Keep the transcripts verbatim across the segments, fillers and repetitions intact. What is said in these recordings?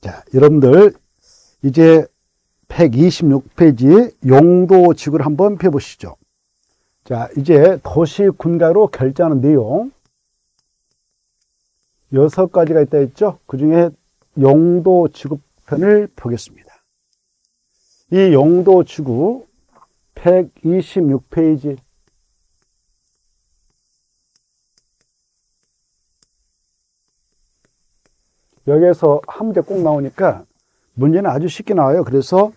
자, 여러분들 이제 백이십육 페이지 용도 지구를 한번 펴보시죠. 자, 이제 도시 군가로 결정하는 내용 여섯 가지가 있다 했죠. 그 중에 용도 지구편을 보겠습니다. 이 용도 지구 백이십육 페이지 여기에서 한 문제 꼭 나오니까 문제는 아주 쉽게 나와요. 그래서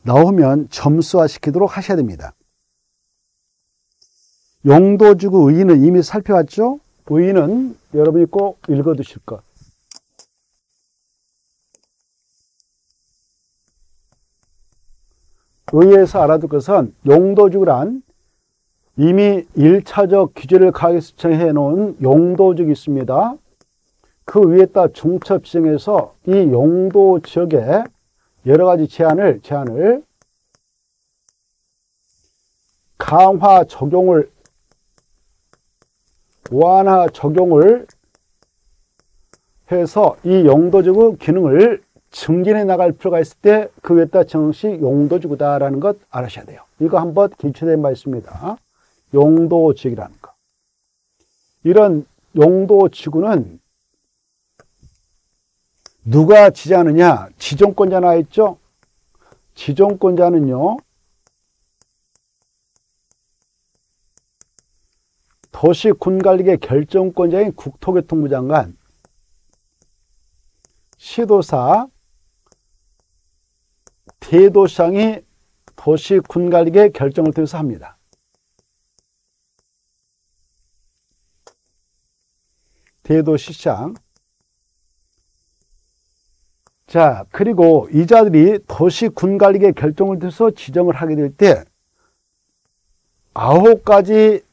나오면 점수화 시키도록 하셔야 됩니다. 용도지구 의의는 이미 살펴봤죠? 의의는 여러분이 꼭 읽어두실 것. 의의에서 알아둘 것은 용도지구란 이미 일 차적 규제를 가하게 수정해 놓은 용도지구 있습니다. 그 위에다 중첩 지정해서 이 용도 지역에 여러 가지 제한을, 제한을 강화 적용을, 완화 적용을 해서 이 용도지구 기능을 증진해 나갈 필요가 있을 때 그 위에다 정식 용도지구다라는 것 알아셔야 돼요. 이거 한번 기초된 바 있습니다. 용도지역이라는 것. 이런 용도지구는 누가 지지하느냐? 지정권자 나와있죠? 지정권자는요, 도시군관리계 결정권자인 국토교통부 장관, 시도사, 대도시장이 도시군관리계 결정을 통해서 합니다. 대도시장. 자, 그리고 이자들이 도시군관리계 결정을 통해서 지정을 하게 될 때 아홉 가지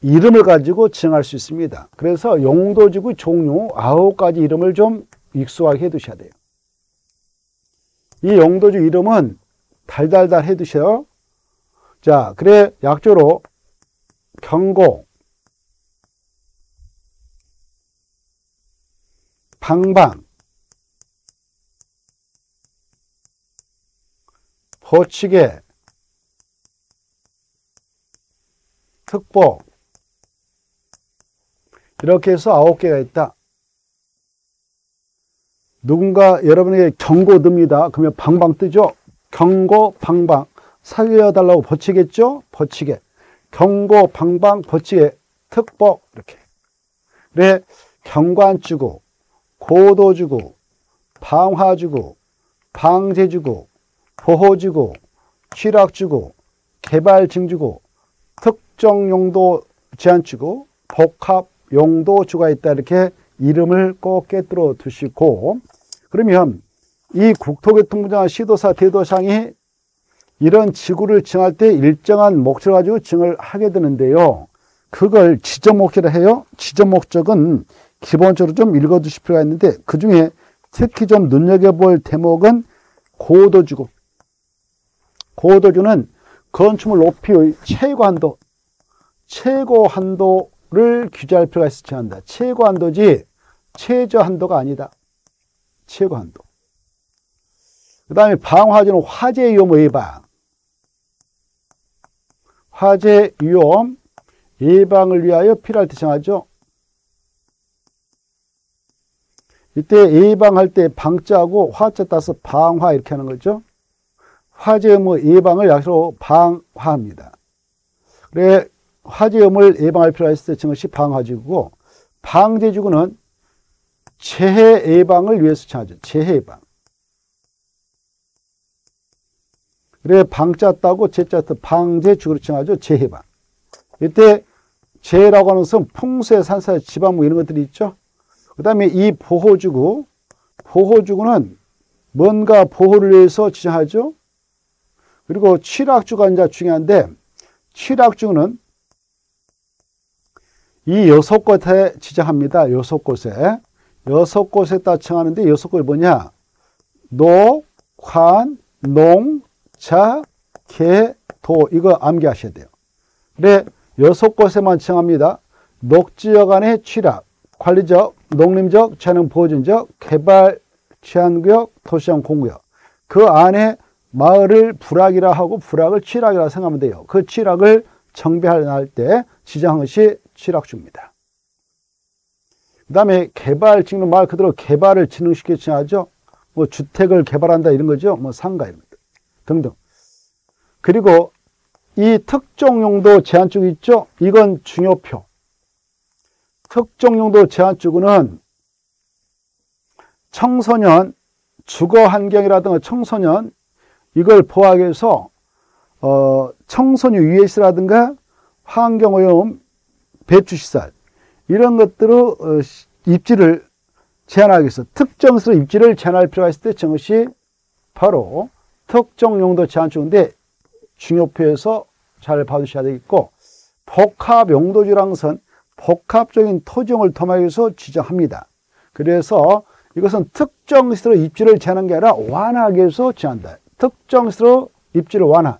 이름을 가지고 지정할 수 있습니다. 그래서 용도지구 종류 아홉 가지 이름을 좀 익숙하게 해두셔야 돼요. 이 용도지구 이름은 달달달 해두셔요. 자, 그래 약조로 경고, 방방, 보치게, 특보, 이렇게 해서 아홉 개가 있다. 누군가 여러분에게 경고 듭니다. 그러면 방방 뜨죠. 경고, 방방, 살려달라고 보치겠죠. 보치게, 경고, 방방, 보치게, 특보, 이렇게. 그래 경관지구, 고도지구, 방화지구, 방제지구, 보호지구, 취락지구, 개발증지구, 특정용도 제한지구, 복합용도지구가 있다. 이렇게 이름을 꼭 깨뜨려 두시고, 그러면 이 국토교통부장, 시도사, 대도시장이 이런 지구를 정할 때 일정한 목적을 가지고 정을 하게 되는데요, 그걸 지정 목적이라 해요. 지정 목적은 기본적으로 좀 읽어두실 필요가 있는데, 그 중에 특히 좀 눈여겨볼 대목은 고도지구. 고도지구는 건축물 높이의 최고 한도, 최고 한도를 규제할 필요가 있을지 한다. 최고 한도지 최저 한도가 아니다. 최고 한도. 그 다음에 방화지구는 화재 위험 예방. 화재 위험 예방을 위하여 필요할 때 정하죠. 이때 예방할 때 방자하고 화자 따서 방화 이렇게 하는 거죠. 화재 위험 예방을 약으로 방화합니다. 그래 화재 위험을 예방할 필요가 있을 때 정시 방화지구고, 방제지구는 재해 예방을 위해서 정하죠. 재해 예방. 그래 방자 따고 재자 따서 방제지구로 정하죠. 재해 예방. 이때 재해라고 하는 것은 풍수해, 산사해, 지방무 이런 것들이 있죠. 그 다음에 이 보호지구, 보호지구는 뭔가 보호를 위해서 지정하죠. 그리고 취락지구가 이제 중요한데, 취락지구는 이 여섯 곳에 지정합니다. 여섯 곳에. 여섯 곳에 다 정하는데, 여섯 곳이 뭐냐? 노, 관, 농, 자, 개, 도. 이거 암기하셔야 돼요. 그래, 여섯 곳에만 정합니다. 녹지역 안의 취락, 관리적, 농림적, 재능보호지역, 개발 치안구역, 토시장 공구역, 그 안에 마을을 부락이라 하고 부락을 칠락이라 생각하면 돼요. 그 칠락을 정비할 때 지정한 것이 칠락주입니다. 그 다음에 개발 지금 말 그대로 개발을 진흥시켜 지나죠. 뭐 주택을 개발한다 이런 거죠. 뭐 상가 이런 것들 등등. 그리고 이 특정 용도 제한축 있죠. 이건 중요표. 특정 용도 제한축은 청소년 주거 환경이라든가 청소년 이걸 보호하기 위해서 어, 청소년 유해시라든가 환경오염, 배추시설 이런 것들로 어, 입지를 제한하기 위해서 특정스러운 입지를 제한할 필요가 있을 때 정시 바로 특정용도 제한축인데 중요표에서 잘 봐주셔야 되겠고, 복합용도지랑선 복합적인 토지용을 통해서 지정합니다. 그래서 이것은 특정시설로 입지를 제한한 게 아니라 완화하기 위해서 제한한다. 특정시설로 입지를 완화.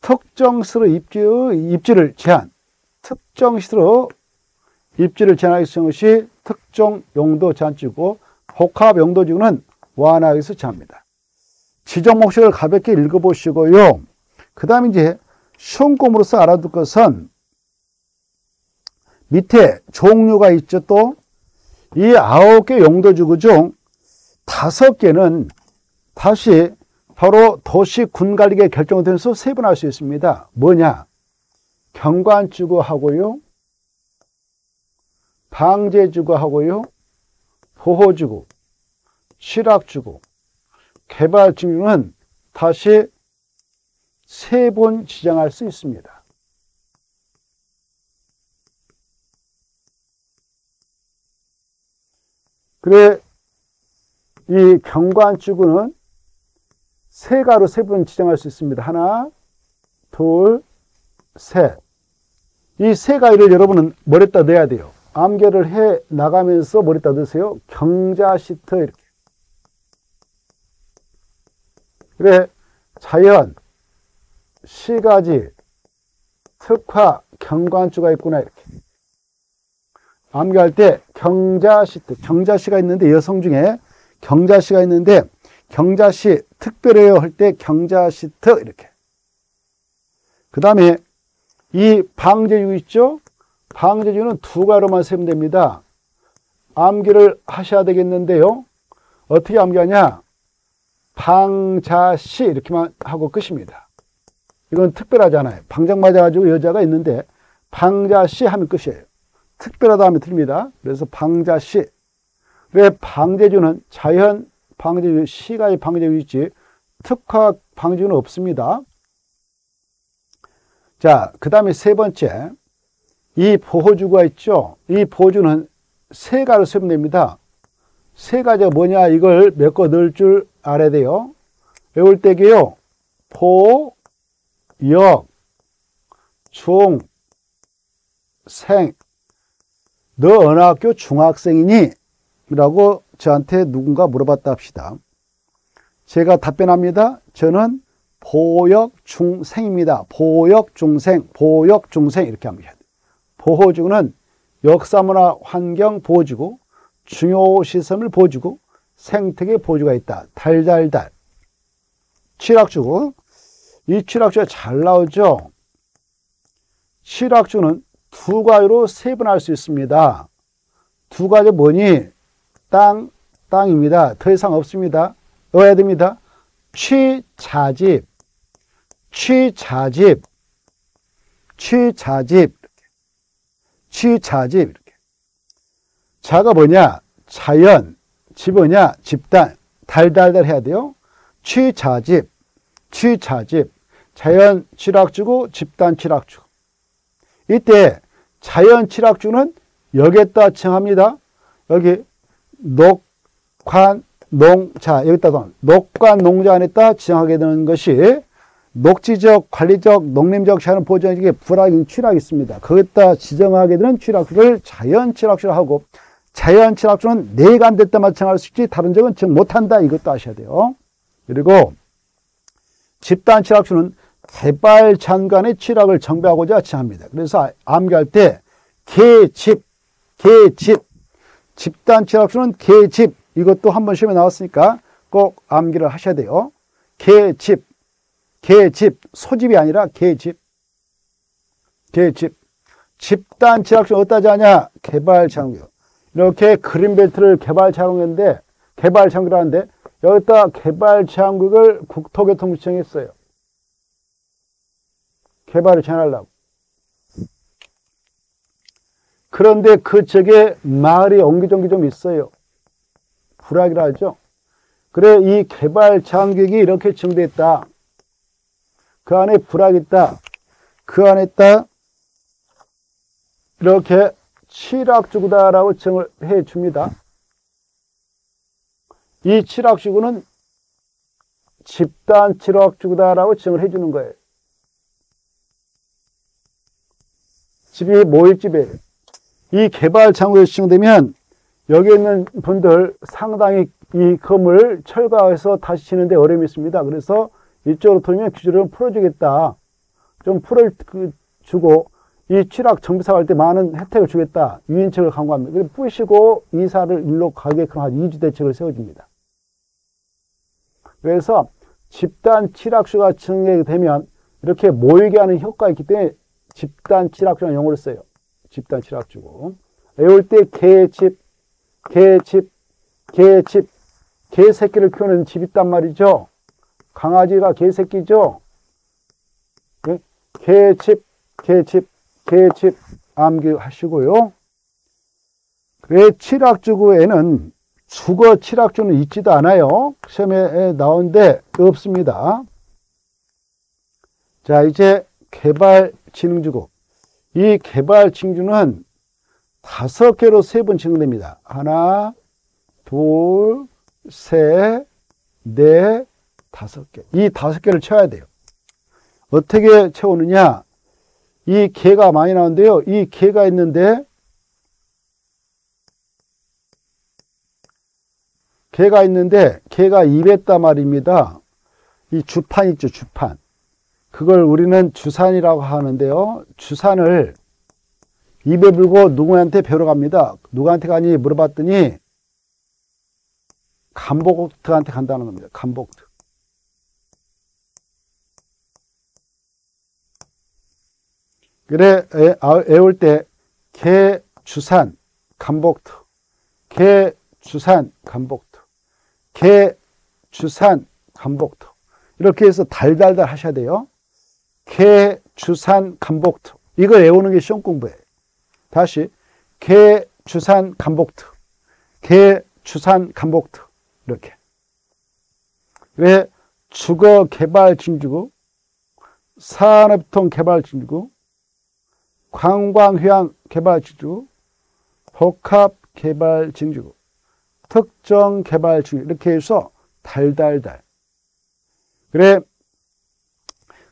특정시설로 입지의 입지를 제한. 특정시설로 입지를 제한하기 위해서 것이 특정용도 제한지고, 복합용도지구는 완화하기 위해서 제한합니다. 지정 목적을 가볍게 읽어보시고요. 그 다음에 이제 쉬운 꼼으로서 알아둘 것은 밑에 종류가 있죠. 또 이 아홉 개 용도지구 중 다섯 개는 다시 바로 도시군관리계 결정되면서 세분할 수 있습니다. 뭐냐? 경관지구하고요, 방제지구하고요, 보호지구, 칠락지구, 개발지구는 다시 세 번 지정할 수 있습니다. 그래, 이 경관지구는 세 가로 세 번 지정할 수 있습니다. 하나, 둘, 셋. 이 세 가위를 여러분은 머리에다 넣어야 돼요. 암기를 해 나가면서 머리에다 넣으세요. 경자시트 이렇게. 그래, 자연, 시가지, 특화, 경관지구가 있구나 이렇게. 암기할 때 경자시, 경자시가 있는데 여성 중에 경자시가 있는데 경자시 특별해요 할 때 경자시트 이렇게. 그 다음에 이 방제지구 있죠? 방제지구는 두 가로만 세면 됩니다. 암기를 하셔야 되겠는데요. 어떻게 암기하냐? 방자시 이렇게만 하고 끝입니다. 이건 특별하잖아요. 방장 맞아가지고 여자가 있는데 방자시 하면 끝이에요. 특별하다 하면 틀립니다. 그래서 방자시. 왜 방제주는 자연 방제주, 시가의 방제주 있지, 특화 방제주는 없습니다. 자, 그 다음에 세 번째. 이 보호주구가 있죠. 이 보호주는 세 가로 세면 됩니다. 세 가지가 뭐냐, 이걸 메꿔 넣을 줄 알아야 돼요. 외울 때게요. 보, 역, 중, 생. 너 어느 학교 중학생이니? 라고 저한테 누군가 물어봤다 합시다. 제가 답변합니다. 저는 보역 중생입니다. 보역 중생, 보역 중생 이렇게 합니다. 보호지구는 역사문화 환경 보호지구, 중요시설물 보호지구, 생태계 보호지구가 있다. 달달달. 칠락지구. 이 칠락지구가 잘 나오죠. 칠락지구는 두 가지로 세분할 수 있습니다. 두 가지 뭐니? 땅, 땅입니다. 더 이상 없습니다. 넣어야 됩니다. 취자집, 취자집, 취자집, 취자집 이렇게. 자가 뭐냐? 자연, 집 뭐냐? 집단, 달달달 해야 돼요. 취자집, 취자집, 자연 칠락지구, 집단 칠락지구. 이때 자연 칠락주는 여기에다 칭합니다. 여기 녹관농자, 여기다가 녹관농자 안에다 지정하게 되는 것이 녹지적, 관리적, 농림적 자연 보전에게 불락인 칠락이 있습니다. 거기다 지정하게 되는 칠락주를 자연 칠락주라 하고, 자연 칠락주는 내가 안 됐다 마찬가지로 수 있지 다른 적은 지금 못한다, 이것도 아셔야 돼요. 그리고 집단 칠락주는 개발 장관의 칠락을 정비하고자 지합니다. 그래서 암기할 때 개집, 개집, 집단 집합수는 개집, 이것도 한번 시험에 나왔으니까 꼭 암기를 하셔야 돼요. 개집, 개집, 소집이 아니라 개집, 개집. 집단 집합수는 어디다 하냐? 개발자원구역. 이렇게 그린벨트를 개발자원구역인데, 개발자원구역이라는데 여기다 개발자원구역을 국토교통부청이 했어요. 개발을 제한하려고. 그런데 그 지역에 마을이 옹기종기 좀 있어요. 불악이라 하죠. 그래, 이 개발 장기획이 이렇게 지정되어 있다. 그 안에 불악이 있다. 그 안에 있다. 이렇게 칠악지구다라고 지정을 해 줍니다. 이 칠악지구는 집단 칠악지구다라고 지정을 해 주는 거예요. 집이 모일집이에요. 이 개발 장구에 지정되면 여기 있는 분들 상당히 이 건물 철거해서 다시 짓는데 어려움이 있습니다. 그래서 이쪽으로 돌면 규제를 풀어주겠다. 좀 풀어주고 이 칠악 정비사업할 때 많은 혜택을 주겠다. 유인책을 강구합니다. 뿌시고 이사를 일로 가게끔 한 이주 대책을 세워줍니다. 그래서 집단 칠악지구가 지정이 되면 이렇게 모이게 하는 효과가 있기 때문에 집단 칠악지구라는 용어를 써요. 집단 칠악지구. 외울 때 개집, 개집, 개집, 개새끼를 키우는 집이 있단 말이죠. 강아지가 개새끼죠. 네? 개집, 개집, 개집 암기하시고요. 그래, 칠악지구에는 주거 칠악지구는 있지도 않아요. 시험에 나오는데 없습니다. 자, 이제 개발진흥지구. 이 개발진흥지구는 다섯 개로 세 번 지정됩니다. 하나, 둘, 셋, 넷, 다섯 개. 이 다섯 개를 채워야 돼요. 어떻게 채우느냐? 이 개가 많이 나오는데요. 이 개가 있는데, 개가 있는데, 개가 입했단 말입니다. 이 주판 있죠, 주판. 그걸 우리는 주산이라고 하는데요. 주산을 입에 물고 누구한테 배우러 갑니다. 누구한테 가니 물어봤더니 감복트한테 간다는 겁니다. 감복트. 그래, 애, 애울 때 개, 주산, 감복트. 개, 주산, 감복트. 개, 주산, 감복트. 이렇게 해서 달달달 하셔야 돼요. 개, 주산, 감복트. 이걸 외우는 게 시험 공부예요. 다시 개, 주산, 감복트. 개, 주산, 감복트. 이렇게. 왜? 주거 개발 진지구, 산업통 개발 진지구, 관광휴양 개발 진지구, 복합 개발 진지구, 특정 개발 진지구. 이렇게 해서 달달달. 그래.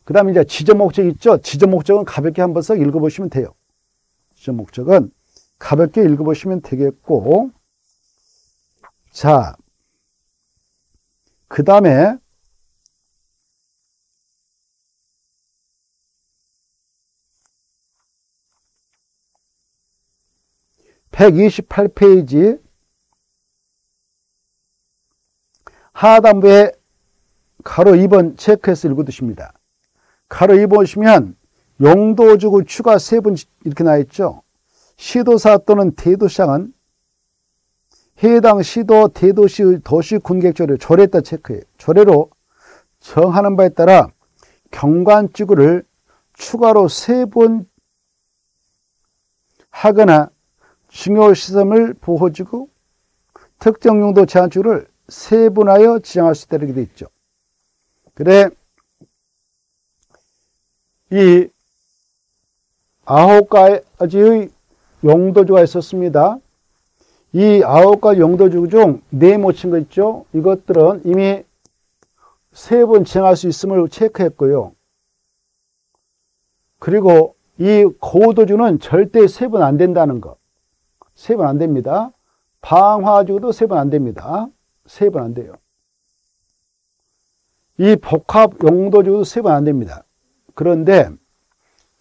그 다음에 이제 지정 목적 있죠? 지정 목적은 가볍게 한 번씩 읽어보시면 돼요. 지정 목적은 가볍게 읽어보시면 되겠고. 자. 그 다음에. 백이십팔 페이지. 하단부에 가로 이 번 체크해서 읽어두십니다. 가로 이 번 보시면 용도지구 추가 세 번 이렇게 나와있죠. 시도사 또는 대도시장은 해당 시도, 대도시, 도시, 군객조례, 조례에다 체크해요. 조례로 정하는 바에 따라 경관지구를 추가로 세 번 하거나 중요시설물 보호지구, 특정용도 제한지구를 세 번하여 지정할 수 있도록 되어 있죠. 그래, 이 아홉 가지의 용도주가 있었습니다. 이 아홉 가지 용도주 중 네 모친 거 있죠. 이것들은 이미 세 번 지정할 수 있음을 체크했고요. 그리고 이 고도주는 절대 세 번 안 된다는 거. 세 번 안 됩니다. 방화주도 세 번 안 됩니다. 세 번 안 돼요. 이 복합 용도지구도 세 번 안 됩니다. 그런데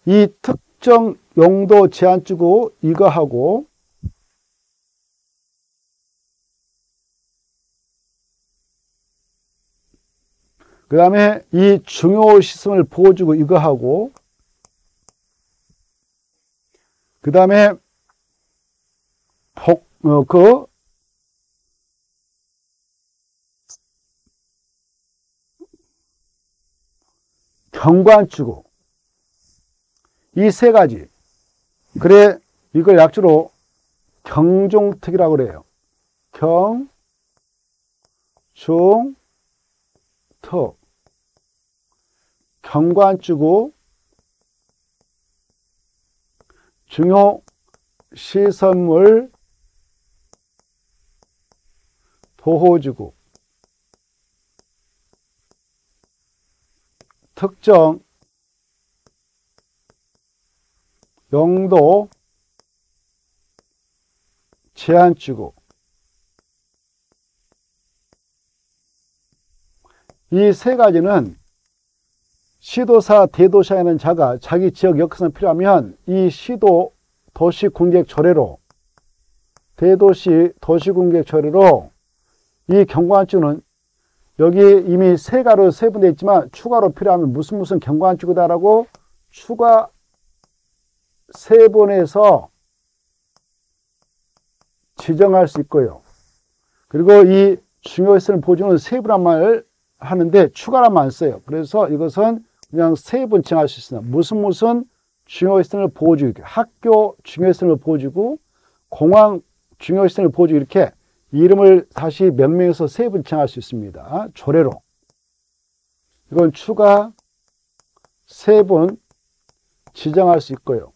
이 특정 용도 제한지구 이거하고 그 다음에 이 중요 시승을 보여주고 이거 하고, 그 다음에 폭, 어, 그, 경관주고, 이 세 가지. 그래, 이걸 약주로 경종특이라고 그래요. 경, 종, 특. 경관주고, 중요, 시선물, 도호주고, 특정, 영도, 제한주고. 이 세 가지는 시도사, 대도사에는 자가 자기 지역 역사는 필요하면 이 시도, 도시군객 조례로, 대도시, 도시군객 조례로 이 경관주는 여기 이미 세 가로 세분되어 있지만 추가로 필요하면 무슨 무슨 경관주구다라고 추가 세분해서 지정할 수 있고요. 그리고 이 중요시를 보조는 세부란 말을 하는데 추가란 말 안 써요. 그래서 이것은 그냥 세분 칭할 수 있습니다. 무슨 무슨 중요시를 보조, 이렇게 학교 중요시를 보조고 공항 중요시를 보조, 이렇게 이름을 다시 명명해서 세분 칭할 수 있습니다. 조례로. 이건 추가 세분 지정할 수 있고요.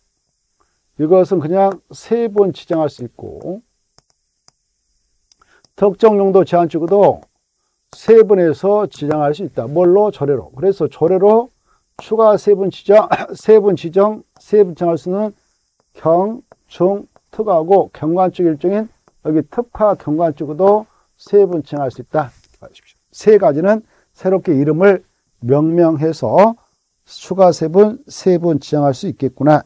이것은 그냥 세분 지정할 수 있고, 특정 용도 제한축도 세분에서 지정할 수 있다. 뭘로? 조례로. 그래서 조례로 추가 세분 지정, 세분 지정, 세분 지정할 수 있는 경, 중, 특하고 경관축 일종인 여기 특화 경관축도 세분 지정할 수 있다. 세 가지는 새롭게 이름을 명명해서 추가 세분, 세분 지정할 수 있겠구나.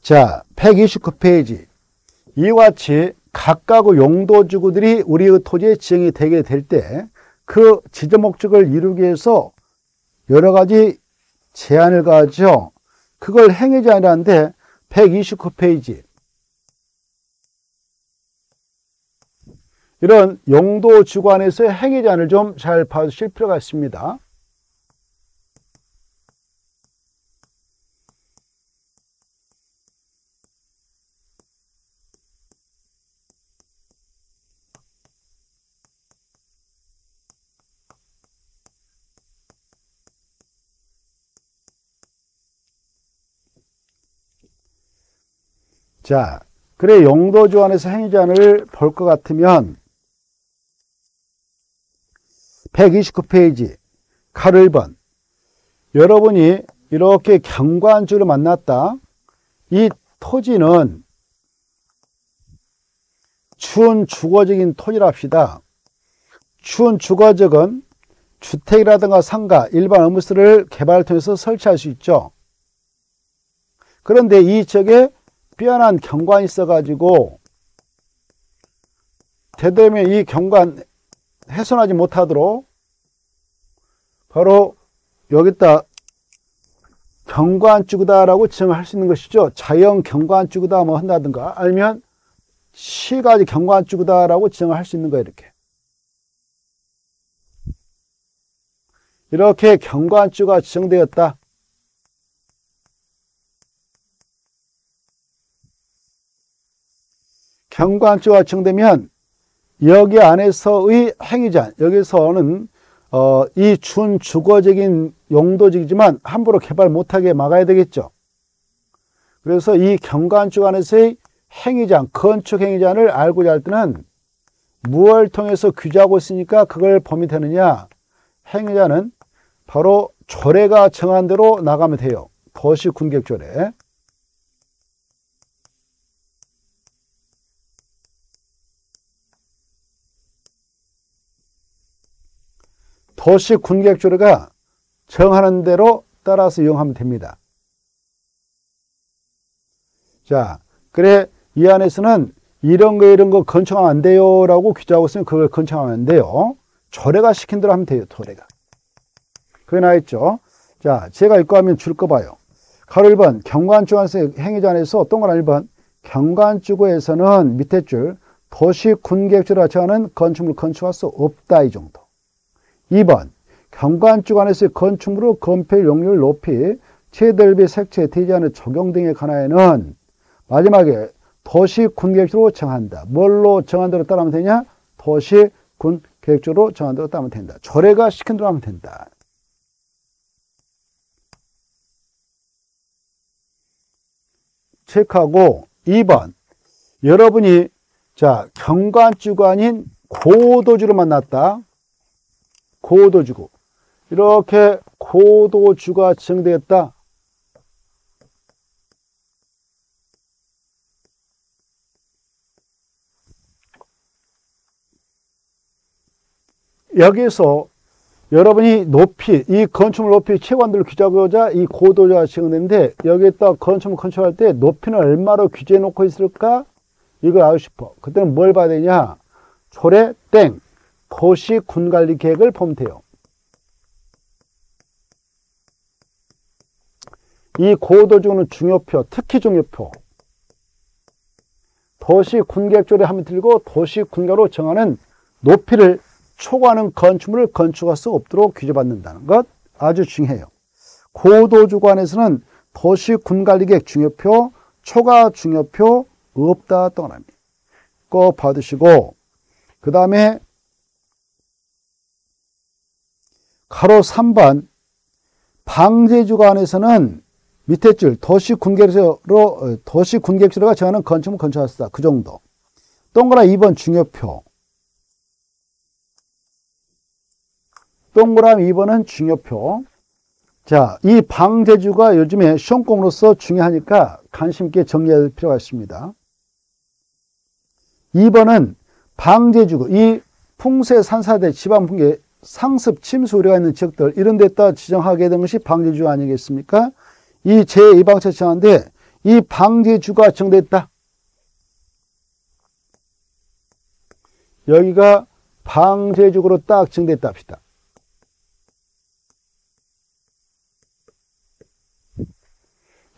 자, 백이십구 페이지. 이와 같이 각각의 용도지구들이 우리의 토지에 지정이 되게 될 때 그 지정 목적을 이루기 위해서 여러 가지 제한을 가죠. 그걸 행위 제한이라는데 백이십구 페이지. 이런 용도지구 안에서의 행위 제한을 좀 잘 봐주실 필요가 있습니다. 자, 그래 용도지구 안에서 행위 제한을 볼 것 같으면 백이십구 페이지 가로 일 번. 여러분이 이렇게 경관주를 만났다. 이 토지는 추운 주거적인 토지랍시다. 추운 주거적은 주택이라든가 상가, 일반 업무실을 개발을 통해서 설치할 수 있죠. 그런데 이 지역에 뛰어난 경관이 있어가지고 되도록이면 이 경관 훼손하지 못하도록 바로 여기다 경관주구다라고 지정할 수 있는 것이죠. 자연 경관주구다 뭐 한다든가, 아니면 시가지 경관주구다라고 지정할 수 있는 거예요. 이렇게 이렇게 경관주가 지정되었다. 경관주가 지정되면 여기 안에서의 행위 제한, 여기서는 어, 이 준 주거적인 용도지이지만 함부로 개발 못하게 막아야 되겠죠. 그래서 이 경관주 안에서의 행위 제한, 건축 행위 제한을 알고자 할 때는 무엇을 통해서 규제하고 있으니까 그걸 범위 되느냐. 행위 제한은 바로 조례가 정한 대로 나가면 돼요. 도시군객조례. 도시군객조례가 정하는 대로 따라서 이용하면 됩니다. 자, 그래 이 안에서는 이런 거 이런 거 건축하면 안 돼요 라고 규제하고 있으면 그걸 건축하면 안 돼요. 조례가 시킨 대로 하면 돼요. 도래가. 그게 나와있죠. 자, 제가 읽고 하면 줄 거 봐요. 가로 일 번 경관주안에서 행위자 안에서 동그라 일 번 경관주구에서는 밑에 줄 도시 군계획지로 하는 건축물 건축할 수 없다. 이 정도. 이 번 경관주 안에서의 건축물로 건폐율 용률 높이 최대비 색채 디자인의 적용 등에 관하여는 마지막에 도시 군계획지로 정한다. 뭘로 정한 대로 따라하면 되냐? 도시 군계획지로 정한 대로 따라하면 된다. 조례가 시킨 대로 하면 된다. 체크하고 이 번 여러분이 자 경관주가 아닌 고도주로 만났다. 고도주고 이렇게 고도주가 지정되었다. 여기에서 여러분이 높이, 이 건축물 높이 최고한도를 규제하고자 이 고도주가 지정되는데 여기에다 건축물 건축할 때 높이는 얼마로 규제해 놓고 있을까? 이걸 알고 싶어. 그때는 뭘 봐야 되냐? 조례 땡. 도시 군관리 계획을 보면 돼요. 이 고도주는 중요표, 특히 중요표. 도시 군계획조례 하면 들고 도시 군계로 정하는 높이를 초과하는 건축물을 건축할 수 없도록 규제받는다는 것 아주 중요해요. 고도주관에서는 도시 군관리계획 중요표, 초과 중요표 없다 떠납니다. 꼭 받으시고 그 다음에 가로 삼 번 방제주관에서는 밑에 줄 도시 군계획지로 도시 군계획지로가 정하는 건축물 건축할 수 없다. 그 정도. 동그라 이 번 중요표. 동그라미 이 번은 중요표. 자, 이 방제주가 요즘에 시험공으로서 중요하니까 관심 있게 정리할 필요가 있습니다. 이 번은 방제주구, 이 풍세, 산사대, 지방풍계, 상습, 침수 우려가 있는 지역들 이런 데다 지정하게 된 것이 방제주 아니겠습니까? 이 제이 방제 지정하는데 이 방제주가 정됐다. 여기가 방제주구로 딱 정됐다 합시다.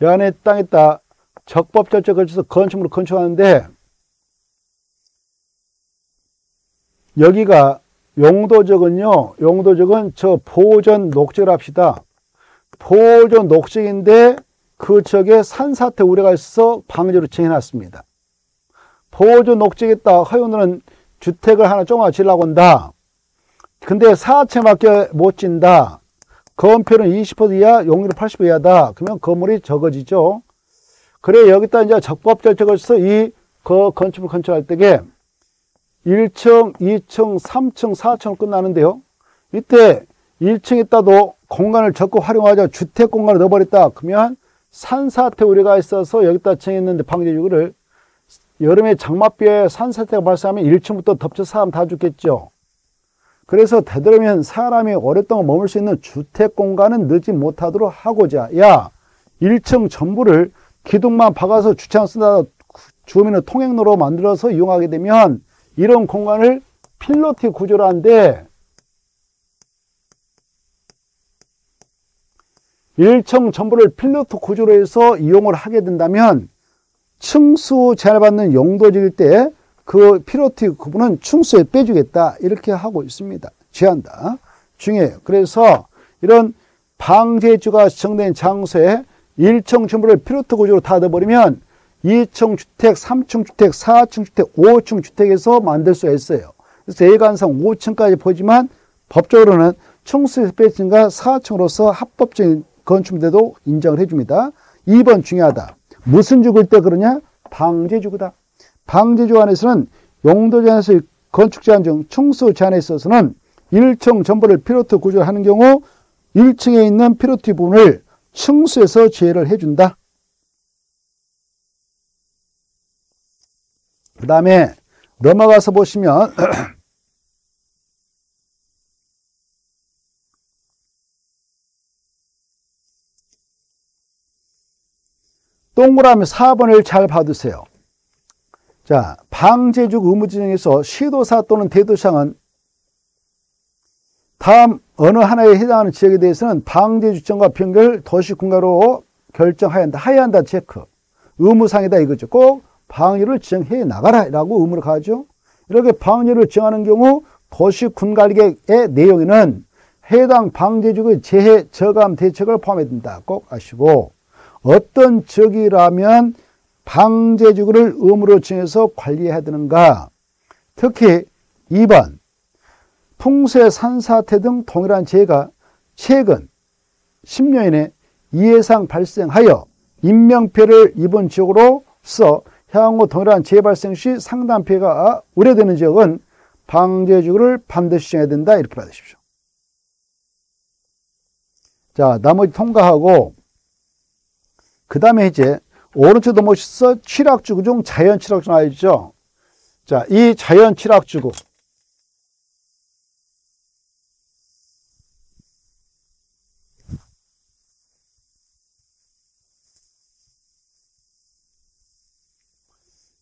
이 안에 땅에다 적법 절차에 걸쳐서 건축물을 건축하는데 여기가 용도적은요. 용도적은 저 보전 녹지를 합시다. 보전 녹지인데 그 지역에 산사태 우려가 있어서 방제로 정해놨습니다. 보전 녹지에 있다 허용되는 주택을 하나 조금 지으려고 한다. 근데 사채밖에 못 진다. 건폐율은 이십 퍼센트 이하, 용률은 팔십 퍼센트 이하다. 그러면 건물이 적어지죠. 그래, 여기다 이제 적법 절차를 써서 이 그 건축을 건축할 때에 일 층, 이 층, 삼 층, 사 층으로 끝나는데요. 이때 일 층에 따도 공간을 적극 활용하자 주택 공간을 넣어버렸다. 그러면 산사태 우려가 있어서 여기다 정했는데 방제유구를 여름에 장맛비에 산사태가 발생하면 일 층부터 덮쳐 사람 다 죽겠죠. 그래서 되도록이면 사람이 오랫동안 머물 수 있는 주택 공간은 늘지 못하도록 하고자 야 일 층 전부를 기둥만 박아서 주차장 쓰다 주민을 통행로로 만들어서 이용하게 되면 이런 공간을 필로티 구조로 하는데 일 층 전부를 필로티 구조로 해서 이용을 하게 된다면 층수 제한을 받는 용도지일 때 그 필로티 구분은 충수에 빼주겠다 이렇게 하고 있습니다. 제한다. 중요해요. 그래서 이런 방제주가 지정된 장소에 일 층 전부를 필로티 구조로 다 넣어버리면 이 층 주택, 삼 층 주택, 사 층 주택, 오 층 주택에서 만들 수가 있어요. 그래서 예관상 오 층까지 보지만 법적으로는 충수에 빼진가 사 층으로서 합법적인 건축물도 인정을 해줍니다. 이 번 중요하다. 무슨 주구일 때 그러냐? 방제주구다. 방제주 안에서는 용도 제한에서의 건축 제한 중 충수 제한에 있어서는 일 층 전부를 필로티 구조를 하는 경우 일 층에 있는 필로티 부분을 충수에서 제외를 해준다. 그 다음에 넘어가서 보시면 동그라미 사 번을 잘 봐두세요. 자, 방제주 의무지정에서 시도사 또는 대도시장은 다음 어느 하나에 해당하는 지역에 대해서는 방제 주점과 변경을 도시군가로 결정해야 한다. 하야 한다. 체크. 의무상이다 이거죠. 꼭 방위를 지정해 나가라 라고 의무를 가죠. 이렇게 방위를 정하는 경우 도시군관리계획의 내용에는 해당 방제지역의 재해 저감 대책을 포함해야 된다. 꼭 아시고, 어떤 지역이라면 방제지역을 의무로 정해서 관리해야 되는가. 특히 이 번, 풍수의 산사태 등 동일한 재해가 최근 십 년 이내 이해상 발생하여 인명피해를 입은 지역으로서 향후 동일한 재해 발생 시 상당 피해가 우려되는 지역은 방제지구를 반드시 정해야 된다. 이렇게 받으십시오. 자, 나머지 통과하고, 그 다음에 이제 오른쪽도 멋있어 칠학지구 중 자연칠학지구 나와있죠. 자, 이 자연칠학지구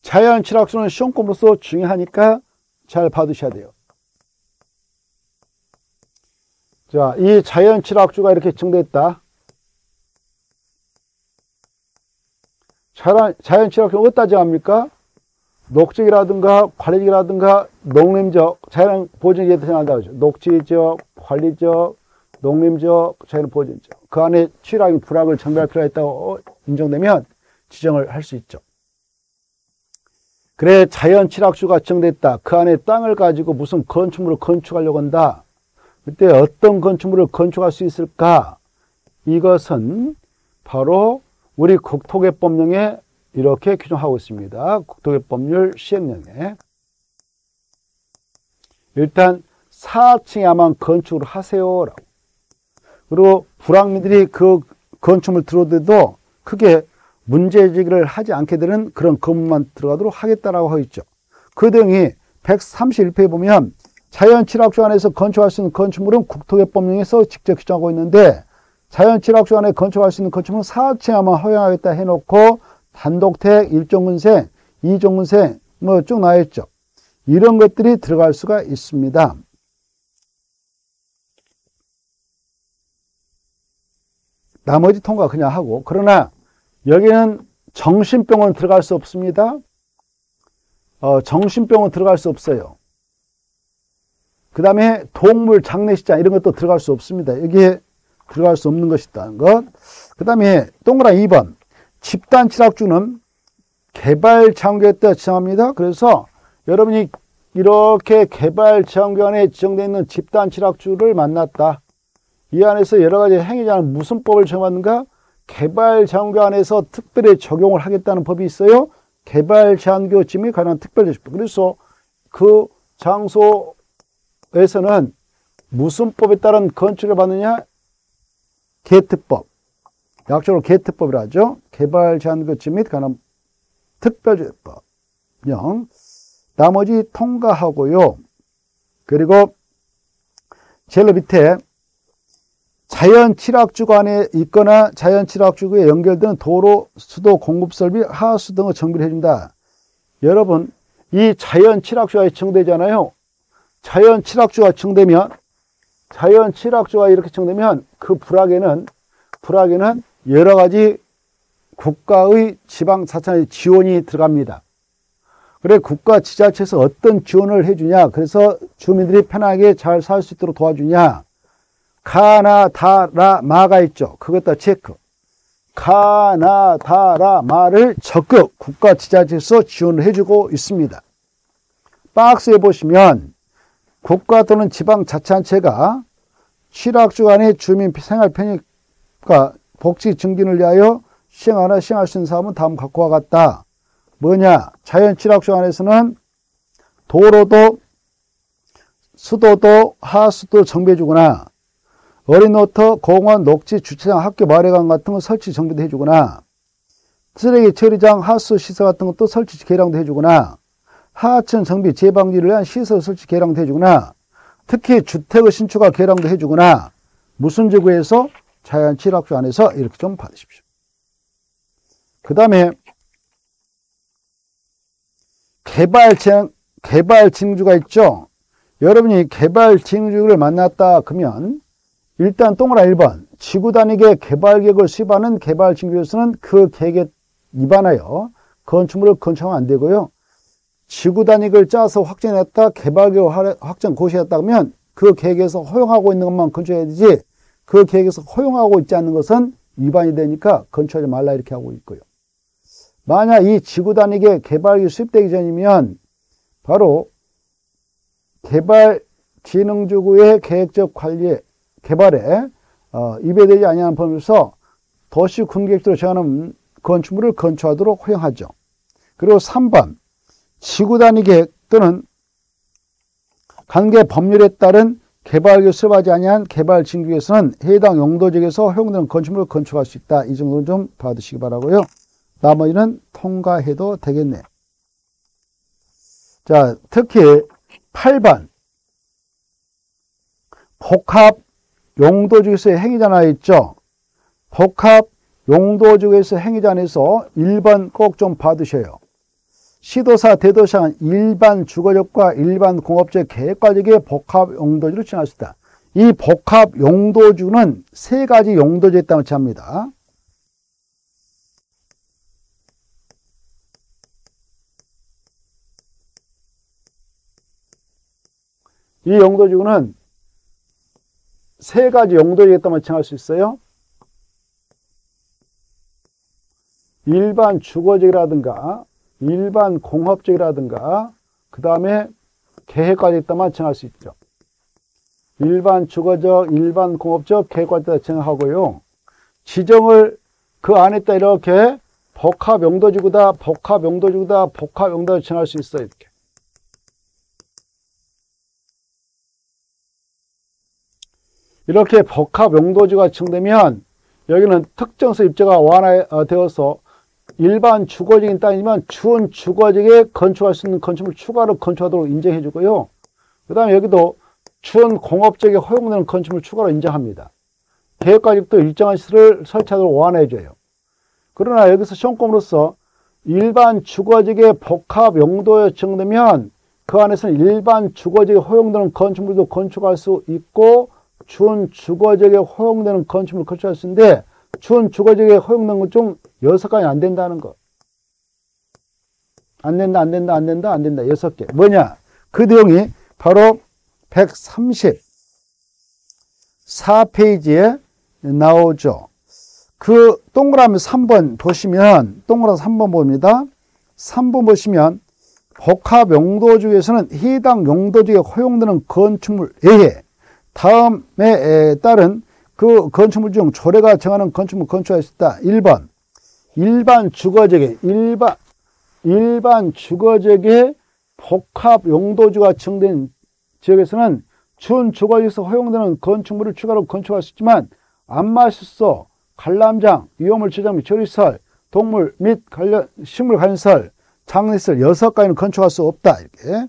자연 칠학지구는 시험권으로서 중요하니까 잘 봐두셔야 돼요. 자, 이 자연 칠학지구가 이렇게 정됐다. 자연, 자연 칠학지구는 어디다 정합니까? 녹지라든가 관리지라든가 농림적, 자연 보존지에 정한다고 하죠. 녹지적, 관리적, 농림적, 자연 보존지역. 그 안에 취락인 불락을 정비할 필요가 있다고 인정되면 지정을 할 수 있죠. 그래 자연 칠학지구가 정됐다. 그 안에 땅을 가지고 무슨 건축물을 건축하려고 한다. 그때 어떤 건축물을 건축할 수 있을까? 이것은 바로 우리 국토개법령에 이렇게 규정하고 있습니다. 국토개법률 시행령에 일단 사 층에만 건축을 하세요 라고. 그리고 불황민들이 그 건축물 들어오더라도 크게 문제제기를 하지 않게 되는 그런 건물만 들어가도록 하겠다라고 하고 있죠. 그 등이 백삼십일 페이지에 보면 자연칠학지구 안에서 건축할 수 있는 건축물은 국토개법령에서 직접 규정하고 있는데, 자연칠학지구 안에 건축할 수 있는 건축물은 사 층에만 허용하겠다 해놓고 단독택, 일종근생, 이종근생 뭐 쭉 나와있죠. 이런 것들이 들어갈 수가 있습니다. 나머지 통과 그냥 하고, 그러나 여기는 정신병원 들어갈 수 없습니다. 어, 정신병원 들어갈 수 없어요. 그 다음에 동물 장례식장 이런 것도 들어갈 수 없습니다. 여기에 들어갈 수 없는 것이라는 것. 그 다음에 동그란 이 번, 집단 칠학지구는 개발 자원계획 때 지정합니다. 그래서 여러분이 이렇게 개발 자원계획 안에 지정되어 있는 집단 칠학지구를 만났다. 이 안에서 여러 가지 행위자는 무슨 법을 정하는가? 개발 제한구 안에서 특별히 적용을 하겠다는 법이 있어요. 개발 제한구 지역에 관한 특별 조치법. 그래서 그 장소에서는 무슨 법에 따른 건축을 받느냐? 게트법. 약적으로 게트법이라 하죠. 개발 제한구 지역에 관한 특별 조치법. 영. 나머지 통과하고요. 그리고 제일 밑에 자연 칠학지구 안에 있거나 자연 칠학지구에 연결되는 도로, 수도, 공급설비, 하수 등을 정비를 해준다. 여러분, 이 자연 칠학지구가 정되잖아요. 자연 칠학지구가 정되면, 자연 칠학지구가 이렇게 정되면 그 불악에는, 불악에는 여러 가지 국가의 지방자치단체 지원이 들어갑니다. 그래, 국가 지자체에서 어떤 지원을 해주냐. 그래서 주민들이 편하게 잘 살 수 있도록 도와주냐. 가나, 다라, 마가 있죠. 그것도 체크. 가나, 다라, 마를 적극 국가 지자체에서 지원을 해주고 있습니다. 박스에 보시면 국가 또는 지방자치단체가 칠학지구 안에 주민 생활 편익과 복지 증진을 위하여 시행하나 시행할 수 있는 사업은 다음 각호와 같다. 뭐냐? 자연 칠학지구 안에서는 도로도, 수도도, 하수도 정비해주거나 어린이노터, 공원, 녹지, 주차장, 학교, 마을회관 같은 거 설치 정비도 해주거나, 쓰레기 처리장, 하수 시설 같은 것도 설치 개량도 해주거나, 하천 정비 재방지를 위한 시설 설치 개량도 해주거나, 특히 주택의 신축과 개량도 해주거나, 무슨 지구에서? 자연 칠학지구 안에서. 이렇게 좀 받으십시오. 그 다음에 개발 진 개발 진주가 있죠. 여러분이 개발진흥주를 만났다 그러면 일단 동그라 일 번 지구단위계 개발계획을 수립하는 개발진흥주에서는 그 계획에 위반하여 건축물을 건축하면 안 되고요. 지구단위계를 짜서 확정했다, 개발계획 확정 고시했다 그러면 그 계획에서 허용하고 있는 것만 건축해야 되지, 그 계획에서 허용하고 있지 않는 것은 위반이 되니까 건축하지 말라 이렇게 하고 있고요. 만약 이 지구단위계 개발이 수립되기 전이면 바로 개발진흥주구의 계획적 관리에 개발에 어, 위배되지 아니하는 범위에서 도시 군계획대로 정하는 건축물을 건축하도록 허용하죠. 그리고 삼 번 지구단위 계획 또는 관계 법률에 따른 개발계획을 수립하지 아니한 개발진흥주에서는 해당 용도지역에서 허용되는 건축물을 건축할 수 있다. 이 정도는 좀 봐두시기 바라고요. 나머지는 통과해도 되겠네요. 자, 특히 팔 번 복합 용도지역에서의 행위자 하나 있죠. 복합 용도지역에서 행위자 안에서 일 번 꼭 좀 봐두셔요. 시도사, 대도시는 일반 주거지역과 일반 공업지역 계획과지역의 복합 용도지로 지정할 수 있다. 이 복합 용도지는 세 가지 용도지에 있다고 합니다. 이 용도지구는 세 가지 용도지에 있다고 칭할 수 있어요. 일반 주거지라든가 일반 공업지라든가 그 다음에 계획까지 있다고 칭할 수 있죠. 일반 주거적, 일반 공업적, 계획까지 있다고 칭하고요. 지정을 그 안에 있다 이렇게 복합 용도지구다, 복합 용도지구다, 복합 용도지구다 칭할 수 있어요. 이렇게. 이렇게 복합 용도지구가 지정되면 여기는 특정성 입지가 완화되어서 일반 주거지역인 땅이지만 주온 주거지역에 건축할 수 있는 건축물 추가로 건축하도록 인정해 주고요. 그 다음에 여기도 주온 공업지역에 허용되는 건축물 추가로 인정합니다. 계획과지역도 일정한 시설을 설치하도록 완화해 줘요. 그러나 여기서 시험권으로서 일반 주거지역의 복합 용도에 지정되면 그 안에서는 일반 주거지역에 허용되는 건축물도 건축할 수 있고 주온 주거지역에 허용되는 건축물을 건축할 수 있는데 주온 주거지역에 허용되는 것 중 여섯 가지 안 된다는 것. 안 된다, 안 된다, 안 된다, 안 된다. 여섯 개. 뭐냐? 그 내용이 바로 백삼십사 페이지에 나오죠. 그 동그라미 삼 번 보시면 동그라미 삼 번 봅니다. 삼 번 보시면 복합 용도지구에서는 해당 용도지역에 허용되는 건축물 외에 다음에 따른 그 건축물 중 조례가 정하는 건축물 건축할 수 있다. 일 번 일반 주거지역에 일반 일반 주거지역에 복합 용도지구가 지정된 지역에서는 준 주거지에서 허용되는 건축물을 추가로 건축할 수 있지만 안마시소, 관람장, 유용물 제작 및 조리시설, 동물 및 관련 식물 관련시설, 장례시설 여섯 가지는 건축할 수 없다. 이렇게.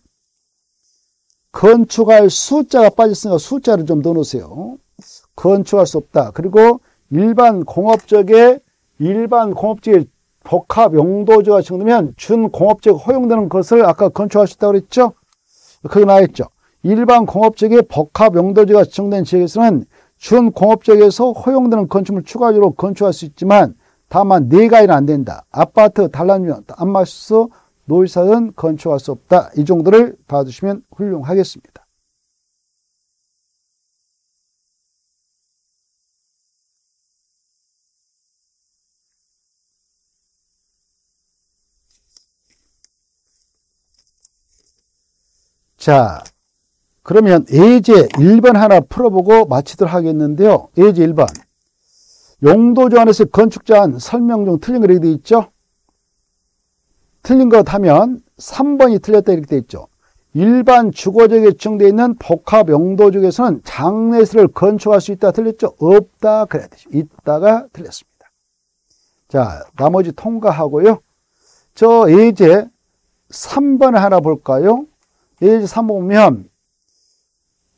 건축할 숫자가 빠졌으니까 숫자를 좀 넣어놓으세요. 건축할 수 없다. 그리고 일반 공업지역에 일반 공업지역의 복합 용도지가 지정되면 준 공업지역 허용되는 것을 아까 건축할 수 있다고 그랬죠? 그게 나와있죠. 일반 공업지역의 복합 용도지가 지정된 지역에서는 준 공업지역에서 허용되는 건축물 추가적으로 건축할 수 있지만 다만 네 가지는 안 된다. 아파트, 단란주택, 안마시설, 노이사는 건축할 수 없다. 이 정도를 봐주시면 훌륭하겠습니다. 자, 그러면 예제 일 번 하나 풀어보고 마치도록 하겠는데요. 예제 일 번 용도조 안에서 건축자한 설명 중 틀린 글이 되어 있죠. 틀린 것 하면 삼 번이 틀렸다 이렇게 되어 있죠. 일반 주거지역에 지정되어 있는 복합 용도지역에서는 장례시설을 건축할 수 있다 틀렸죠. 없다 그래야 되죠. 있다가 틀렸습니다. 자, 나머지 통과하고요. 저 예제 삼 번을 하나 볼까요? 예제 삼 번 보면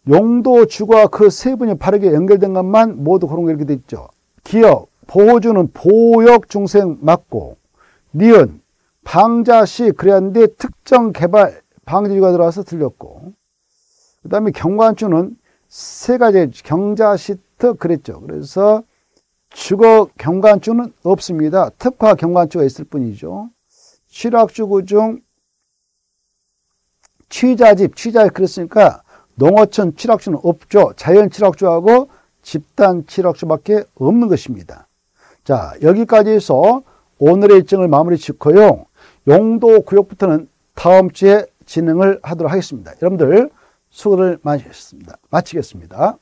용도주거와 그 세분이 바르게 연결된 것만 모두 그런 게 이렇게 되어 있죠. 기역, 보호주는 보호역 중생 맞고 니은 방자시 그랬는데 특정 개발 방지주가 들어와서 틀렸고 그 다음에 경관주는 세 가지 경자시트 그랬죠. 그래서 주거 경관주는 없습니다. 특화 경관주가 있을 뿐이죠. 칠학주구 중 취자집, 취자집 그랬으니까 농어촌 칠학주는 없죠. 자연 칠학주하고 집단 칠학주밖에 없는 것입니다. 자, 여기까지 해서 오늘의 일정을 마무리 짓고요. 용도 구역부터는 다음 주에 진행을 하도록 하겠습니다. 여러분들 수고를 많이 하셨습니다. 마치겠습니다.